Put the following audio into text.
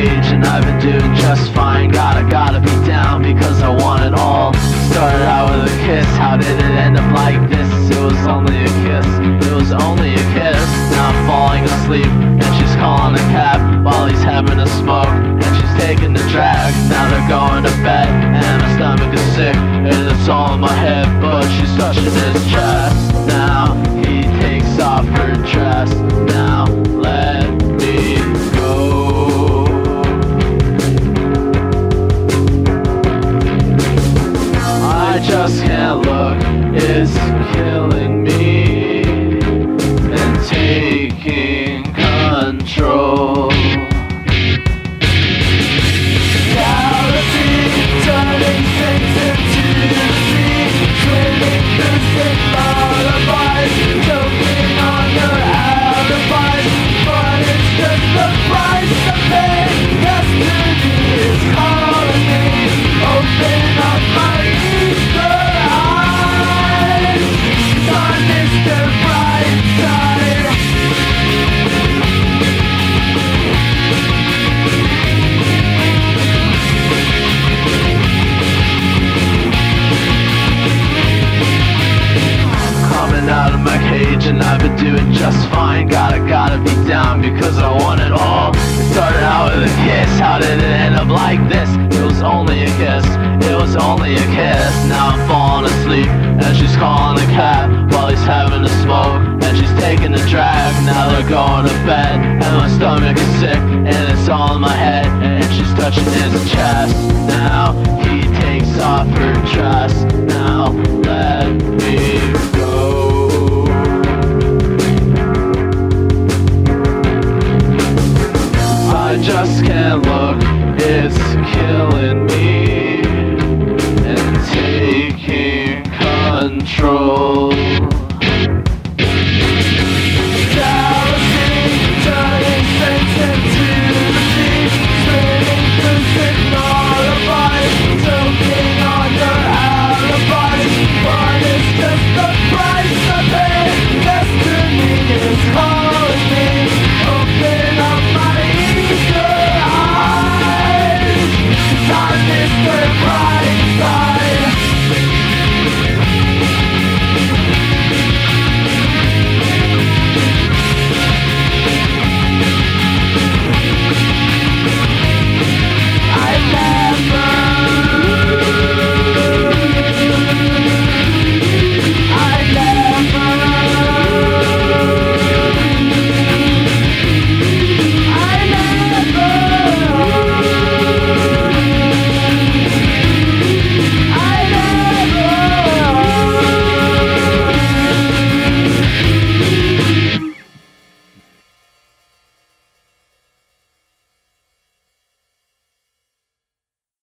age, and I've been doing just fine. Gotta be down because I want it all. Started out with a kiss, how did it end up like this? It was only a kiss, it was only a kiss. Now I'm falling asleep, and she's calling a cab while he's having a smoke, and she's taking the drag. Now they're going to bed, and my stomach is sick, and it's all in my head, but she's touching his chest. Now he takes off her dress. Now let me go. I just can't look, it's killing me and taking control. Out of my cage, and I've been doing just fine. Gotta be down because I want it all. It started out with a kiss, how did it end up like this? It was only a kiss, it was only a kiss. Now I'm falling asleep, and she's calling a cab while he's having a smoke, and she's taking a drag. Now they're going to bed, and my stomach is sick, and it's all in my head, and she's touching his chest. Now he takes off her dress. Now let me go. I just can't look.